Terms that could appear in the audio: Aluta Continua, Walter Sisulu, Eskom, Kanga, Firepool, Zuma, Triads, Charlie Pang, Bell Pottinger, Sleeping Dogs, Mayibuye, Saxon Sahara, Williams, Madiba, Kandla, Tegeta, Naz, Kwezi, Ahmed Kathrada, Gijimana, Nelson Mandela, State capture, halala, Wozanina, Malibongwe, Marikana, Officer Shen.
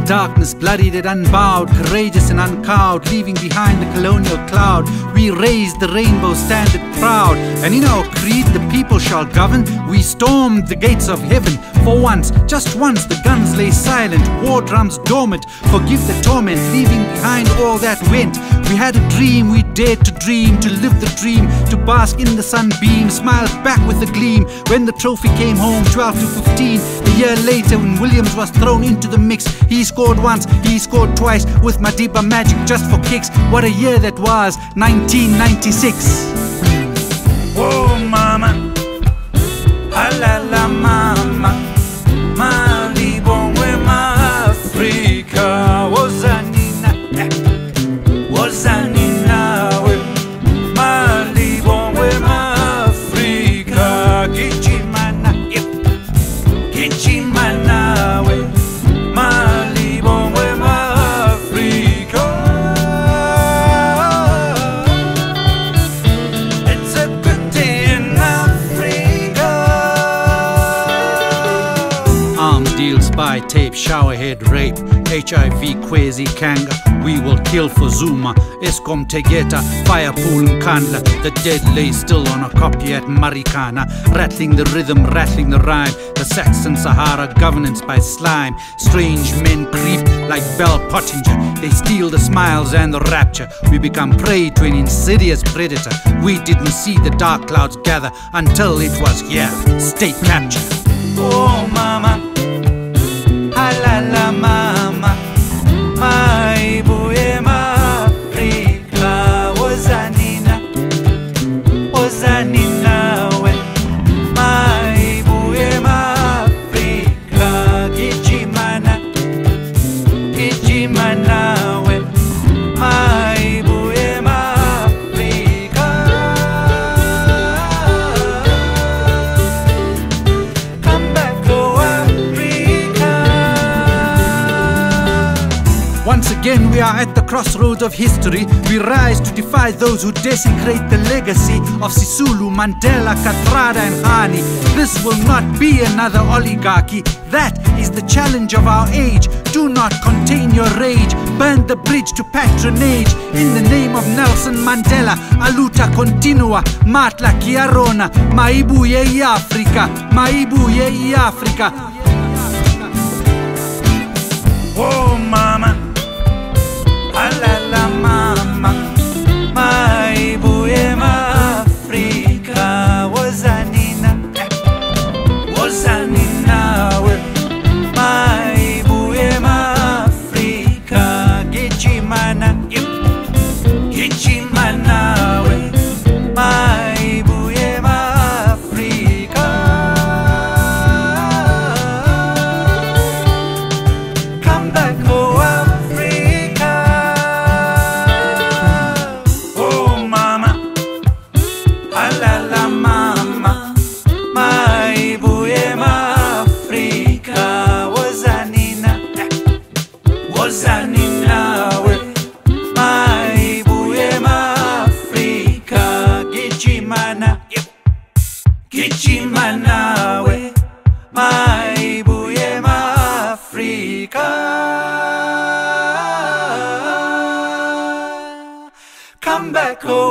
the darkness, bloodied and unbowed, courageous and uncowed, leaving behind the colonial cloud. We raise the rainbow standard proud, and in our creed the people shall govern. We stormed the gates of heaven. For once, just once, the guns lay silent, war drums dormant. Forgive the torment, leaving behind all that went. We had a dream, we dared to dream, to live the dream, to bask in the sunbeam, smile back with a gleam. When the trophy came home, 12 to 15, a year later when Williams was thrown into the mix, he scored once, he scored twice, with Madiba magic just for kicks. What a year that was, 1996. Whoa mama, halala mama, malibongwe maafrika, wozanina, wozanina. Tape, showerhead rape, HIV, Kwezi, Kanga. We will kill for Zuma, Eskom, Tegeta, Firepool and Kandla. The dead lay still on a copy at Marikana, rattling the rhythm, rattling the rhyme. The Saxon Sahara, governance by slime. Strange men creep like Bell Pottinger. They steal the smiles and the rapture. We become prey to an insidious predator. We didn't see the dark clouds gather until it was here, state capture. Oh mama, la la mama, my boy, my Africa, Ozanina, Ozanina, my boy, my Africa, Gijimana, Gijimana. Once again we are at the crossroads of history. We rise to defy those who desecrate the legacy of Sisulu, Mandela, Kathrada and Hani. This will not be another oligarchy. That is the challenge of our age. Do not contain your rage. Burn the bridge to patronage. In the name of Nelson Mandela, a luta continua, matla chiarona, maibuye i Africa, maibuye i Africa. Whoa mama, la la mama, my boy, my Africa, Wozanina, Wozanina, my boy, my Africa, Gijimana, Gijimana, my boy, my Africa, come back home. Gijimanawe, my boy, my Africa, come back home.